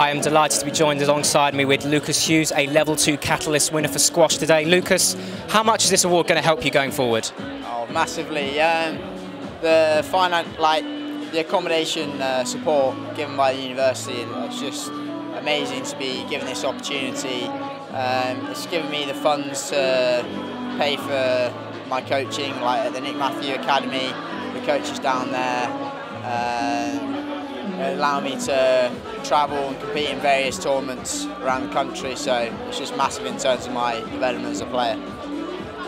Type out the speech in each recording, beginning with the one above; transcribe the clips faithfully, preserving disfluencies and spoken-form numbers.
I am delighted to be joined alongside me with Lucas Hughes, a Level two Catalyst winner for squash today. Lucas, how much is this award going to help you going forward? Oh, massively. Um, the finance, like the accommodation uh, support given by the university, and it's just amazing to be given this opportunity. Um, it's given me the funds to pay for my coaching, like at the Nick Matthew Academy. The coaches down there uh, allow me to travel and compete in various tournaments around the country, so it's just massive in terms of my development as a player.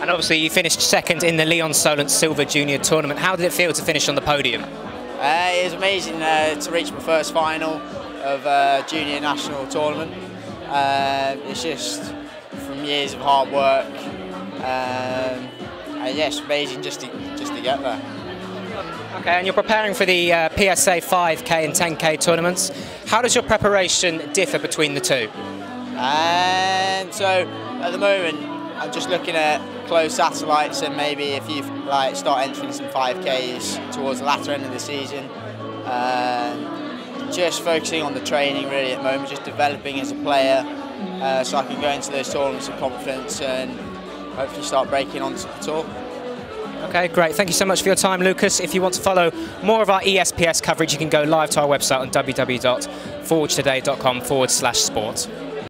And obviously you finished second in the Leon Solent Silver Junior Tournament. How did it feel to finish on the podium? Uh, it was amazing uh, to reach my first final of a junior national tournament. Uh, it's just from years of hard work, um, and yeah, it's amazing just to, just to get there. Okay, and you're preparing for the uh, P S A five K and ten K tournaments. How does your preparation differ between the two? And so at the moment I'm just looking at close satellites, and maybe if you like start entering some five Ks towards the latter end of the season. Um, just focusing on the training really at the moment, just developing as a player, uh, so I can go into those tournaments with confidence and hopefully start breaking onto the tour. Okay, great. Thank you so much for your time, Lucas. If you want to follow more of our E S P S coverage, you can go live to our website on w w w dot forgetoday dot com forward slash sport.